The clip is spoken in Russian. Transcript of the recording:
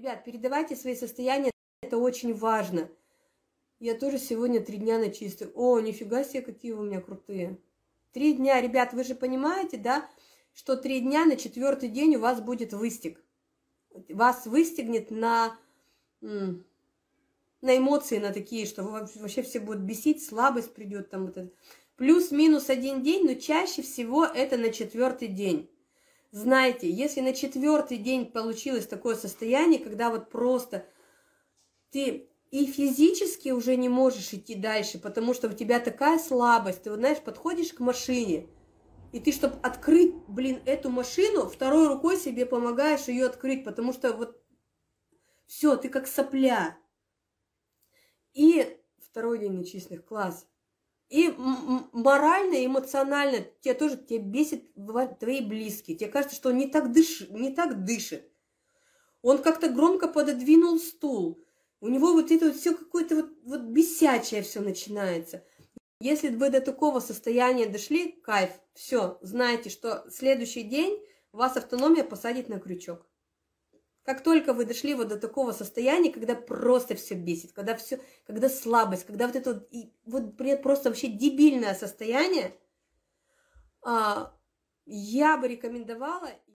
Ребят, передавайте свои состояния, это очень важно. Я тоже сегодня 3 дня на чистую. О, нифига себе, какие у меня крутые. 3 дня, ребят, вы же понимаете, да, что 3 дня на 4-й день у вас будет выстиг. Вас выстигнет на эмоции, на такие, что вообще все будут бесить, слабость придет там. Вот это. Плюс-минус 1 день, но чаще всего это на 4-й день. Знаете, если на 4-й день получилось такое состояние, когда вот просто ты и физически уже не можешь идти дальше, потому что у тебя такая слабость, ты вот знаешь, подходишь к машине, и ты, чтобы открыть, блин, эту машину, второй рукой себе помогаешь ее открыть, потому что вот все, ты как сопля. И 2-й день нечистых, класс. И морально, и эмоционально тебя бесит, бывают твои близкие. Тебе кажется, что он не так дышит. Он как-то громко пододвинул стул. У него вот это вот все какое-то вот бесячее все начинается. Если вы до такого состояния дошли, кайф, все, знаете, что следующий день вас автономия посадит на крючок. Как только вы дошли вот до такого состояния, когда просто все бесит, когда слабость, когда вот это вот просто вообще дебильное состояние, я бы рекомендовала...